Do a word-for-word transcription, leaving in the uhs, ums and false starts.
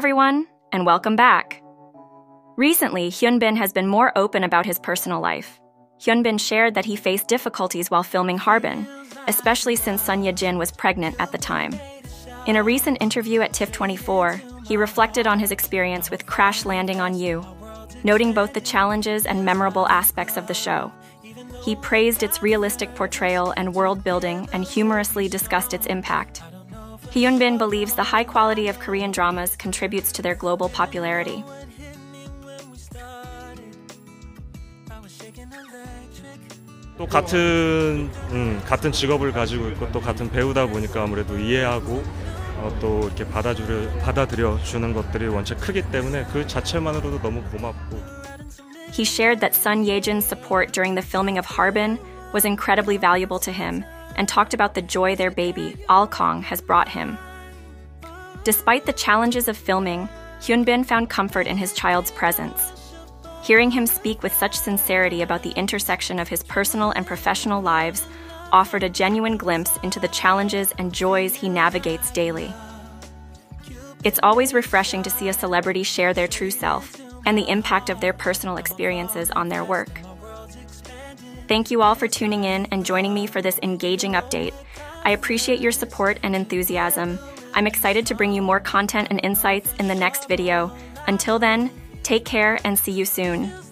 everyone, and welcome back. Recently, Hyun Bin has been more open about his personal life. Hyun Bin shared that he faced difficulties while filming Harbin, especially since Son Ye-jin was pregnant at the time. In a recent interview at TIFF twenty-four, he reflected on his experience with Crash Landing on You, noting both the challenges and memorable aspects of the show. He praised its realistic portrayal and world-building and humorously discussed its impact. Hyun Bin believes the high quality of Korean dramas contributes to their global popularity. 또 같은 음, 같은 직업을 가지고 있고 또 같은 배우다 보니까 아무래도 이해하고 어, 또 이렇게 받아주려, 받아들여 주는 것들이 원체 크기 때문에 그 자체만으로도 너무 고맙고. He shared that Son Ye-jin's support during the filming of Harbin was incredibly valuable to him and talked about the joy their baby, Al Kong, has brought him. Despite the challenges of filming, Hyun Bin found comfort in his child's presence. Hearing him speak with such sincerity about the intersection of his personal and professional lives offered a genuine glimpse into the challenges and joys he navigates daily. It's always refreshing to see a celebrity share their true self and the impact of their personal experiences on their work. Thank you all for tuning in and joining me for this engaging update. I appreciate your support and enthusiasm. I'm excited to bring you more content and insights in the next video. Until then, take care and see you soon.